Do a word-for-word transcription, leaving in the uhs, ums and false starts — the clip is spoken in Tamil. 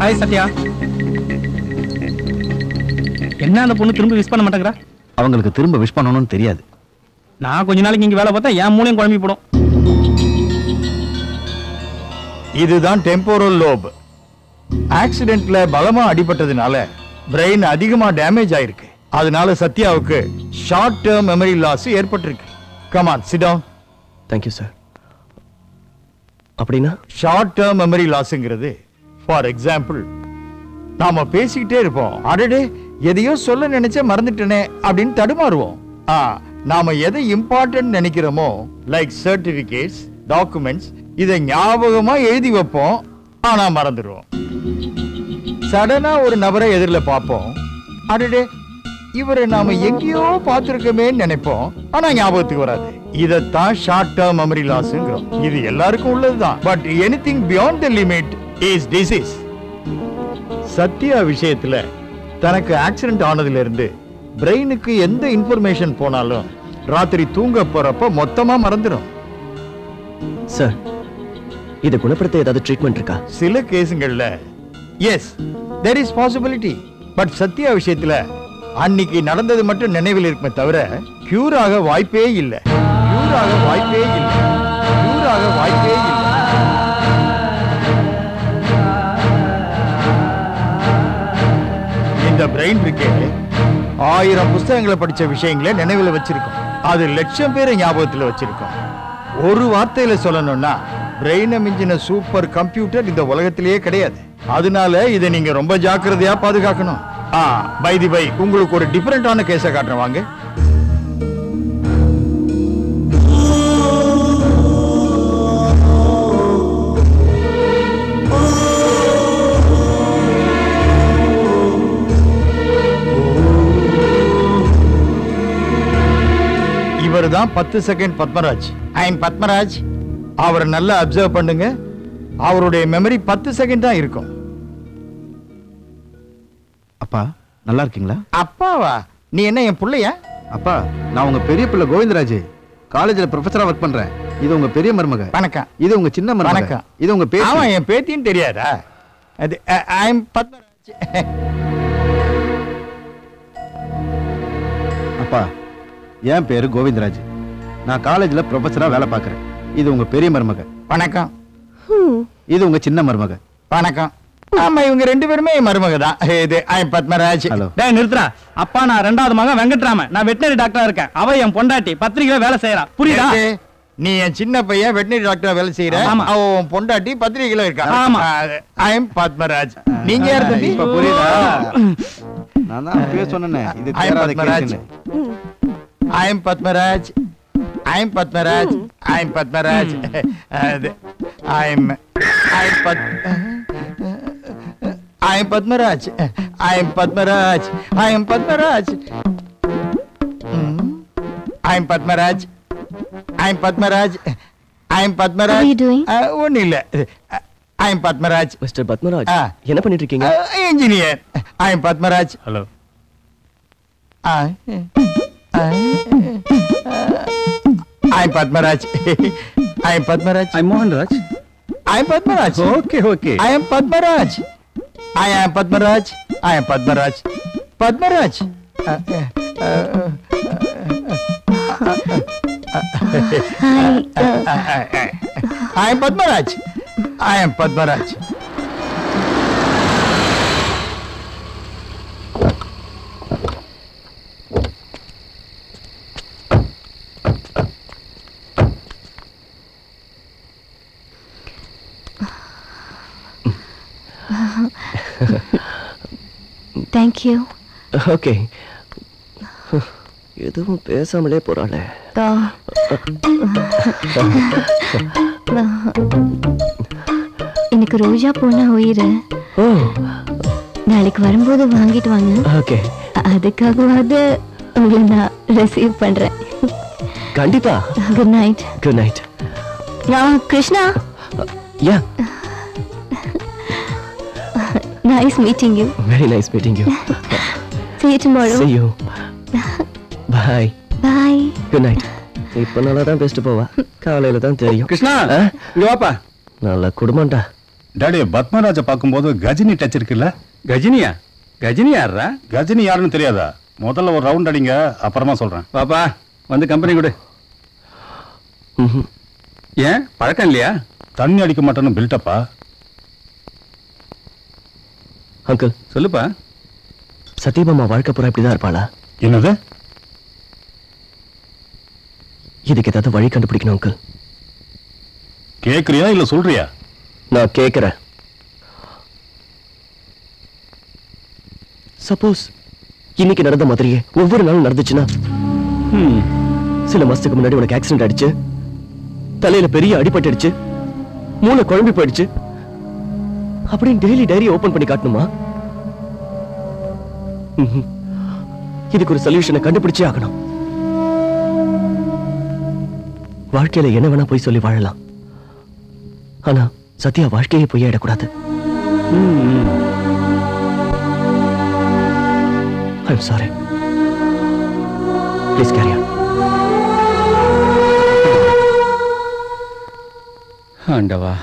हाय सत्या என்ன அந்த பொண்ணு திரும்ப விஷ் பண்ண மாட்டேங்கறா அவங்களுக்கு திரும்ப விஷ் பண்ணனும்னு தெரியாது நான் கொஞ்ச நாளைக்கு இங்க வேலை பார்த்தா ஏன் மூளையும் குழம்பி போடும் இதுதான் டெம்போரல் லோப் ஆக்சிடென்ட்ல பலமா அடிபட்டதனால பிரைன் அதிகமா டேமேஜ் ஆயிருக்கு அதனால சத்யாவுக்கு ஷார்ட் டர்ம் மெமரி லாஸ் ஏற்பட்டிருக்கு come on sit down thank you sir அப்படினா ஷார்ட் டர்ம் மெமரி லாஸ்ங்கிறது ஃபார் எக்ஸாம்பிள் நாம பேசிட்டே இருப்போம் அடடே எதையோ சொல்ல நினைச்சே மறந்துட்டனே அப்படிን தடுமாறுவோம் ஆ நாம எதை இம்பார்ட்டன்ட் நினைக்கிறோமோ லைக் சர்டிஃபிகேட்ஸ் டாக்குமெண்ட்ஸ் இதை ஞாபகமா எழுதி வைப்போம் ஆனா மறந்துடுவோம் சடனா ஒரு நபரை எதிரில பாப்போம் அடடே இவரை நாம எங்கேயோ பாத்துர்க்கமே நினைப்போம் ஆனா ஞாபகத்துக்கு வராது இத தான் ஷார்ட் டர்ம் மெமரி லாஸ்ங்கறோம் இது எல்லாருக்கும் உள்ளதுதான் but anything beyond the limit is disease Sathya விஷயத்துல தனக்கு ஆக்சிடென்ட் ஆனதுல இருந்து பிரைனுக்கு எந்த இன்ஃபர்மேஷன் போனாலும் ராத்திரி தூங்க போறப்ப மொத்தமா மறந்துடும் சார் இது குணப்படுத்த ஏதாவது ட்ரீட்மென்ட் இருக்கா சில கேஸ்ங்கள்ல yes there is possibility but Sathya விஷயத்துல அன்னிக்கு நடந்தது மட்டும் நினைவில் இருக்குமே தவிர cure ஆக வாய்ப்பே இல்ல cure ஆக வாய்ப்பே இல்ல cure ஆக வாய்ப்பே இல்ல இந்த பிரைன் இருக்கே ஆயிரம் புத்தகங்களை படிச்ச விஷயங்களை நினைவில் வச்சிருக்கோம் அது லட்சம் பேரை ஞாபகத்துல வச்சிருக்கோம் ஒரு வார்த்தையில சொல்லணும்னா பிரைனை மிஞ்சின சூப்பர் கம்ப்யூட்டர் இந்த உலகத்திலேயே கிடையாது அதனால இத நீங்க ரொம்ப ஜாக்கிரதையா பாதுகாக்கணும் ஆ பை தி பை உங்களுக்கு ஒரு டிஃபரண்டான கேஸை காட்டுறேன் வாங்க இவர்தான் பத்து second Padmaraj I am Padmaraj அவரை நல்லா அப்சர்வ் பண்ணுங்க அவருடைய மெமரி பத்து செகண்ட் தான் இருக்கும் அப்பா நல்லா இருக்கீங்களா அப்பாவா நீ என்ன என் பிள்ளையா அப்பா நான் உங்க பெரிய பிள்ளை கோவிந்தராஜ் காலேஜில் ப்ரொஃபஸரா வர்க் பண்றேன் இது உங்க பெரிய மருமக வணக்கம் இது உங்க சின்ன மருமக வணக்கம் இது உங்க பேத்தி ஆமா என் பேத்தின்னு தெரியாதா அது ஐ அம் பத்மராஜ் அப்பா என் பேரு கோவிந்தராஜ் நான் காலேஜில் ப்ரொஃபஸரா வேலை பார்க்குறேன் இது உங்க பெரிய மருமக வணக்கம் இது உங்க சின்ன மருமக வணக்கம் ஆமா இவங்க ரெண்டு பேருமே மருமக தான் இது ஐ பத்மராஜ் டேய் நிறுத்துடா அப்பா நான் இரண்டாவது மகன் வெங்கட்ராமன் நான் வெட்டனரி டாக்டரா இருக்கேன் அவ என் பொண்டாட்டி பத்திரிக்கையில வேலை செய்றா புரியுதா நீ என் சின்ன பையன் வெட்டனரி டாக்டரா வேலை செய்ற அவ உன் பொண்டாட்டி பத்திரிக்கையில இருக்கா ஆமா ஐ பத்மராஜ் நீங்க யார் தம்பி இப்ப புரியுதா நான் தான் பேர் சொன்னனே இது தேராத கேஸ்ல ஐ Padmaraj I am Padmaraj. I am Padmaraj. I am. I am Pad. I am Padmaraj. I am Padmaraj. I am Padmaraj. I am Padmaraj. I am Padmaraj. I am Padmaraj. What are you doing? Ah, one illa. I am Padmaraj. Mister Padmaraj. Ah, enna panniterkeenga? Engineer. I am Padmaraj. Hello. Ah. I am Padmaraj. I am Padmaraj. I am Mohanraj. I am Padmaraj. Okay, okay. I am Padmaraj. I am Padmaraj. I am Padmaraj. Padmaraj. I am Padmaraj. I am Padmaraj. Thank you. Okay. எதுவும் பேசாமலே போறாளே. எனக்கு ரோஜா பூனா உயிரே. ஓ. நாளைக்கு வரும்போது வாங்கிட்டு வாங்க. Okay. அதுக்காக அது உங்களை நான் ரிசீவ் பண்றேன். கண்டிப்பா. Good night. Good night. நான் Krishna. Yeah. Nice meeting you. Very nice meeting you. See you tomorrow. See you. Bye. Bye. Good night. இப்ப நல்லா தான் பேசிட்டு போவா காலையில தான் தெரியும் கிருஷ்ணா இங்க வாப்பா நல்ல குடும்பம்டா डैडी पद्मराज पार्कुம்போது गजनी टच இருக்குல गजनिया गजनी யாரா गजनी யாருன்னு தெரியாதா முதல்ல ஒரு ரவுண்ட் அடிங்க அப்புறமா சொல்றேன் பாப்பா வந்து கம்பெனி கொடு ஏன் பழக்கம் இல்லையா தண்ணி அடிக்க மாட்டேன்னு பில்ட் அப்பா அங்கிள் சொல்லுப்பா சத்தியமாமா வாழ்க்கை பூரா இப்படி தான் இருப்பாளா என்னது இதுக்கு ஏதாவது வழி கண்டுபிடிக்கணும் அங்கிள் கேக்குறியா இல்ல சொல்றியா நான் கேக்குறேன் சப்போஸ் இன்னைக்கு நடந்த மாதிரியே ஒவ்வொரு நாளும் நடந்துச்சுனா ம் சில மாசத்துக்கு முன்னாடி உனக்கு ஆக்சிடென்ட் ஆயிடுச்சு தலையில பெரிய அடிபட்டுடுச்சு மூளை குழம்பி போயிடுச்சு அப்படி டெய்லி டைரி ஓபன் பண்ணி காட்டணுமா இதுக்கு ஒரு சொல்யூஷனை கண்டுபிடிச்சே ஆகணும் வாழ்க்கையில என்ன வேணா போய் சொல்லி வாழலாம் ஆனா சத்தியா வாழ்க்கையே போய் ஆடக்கூடாது I'm sorry please carry on ஆண்டவா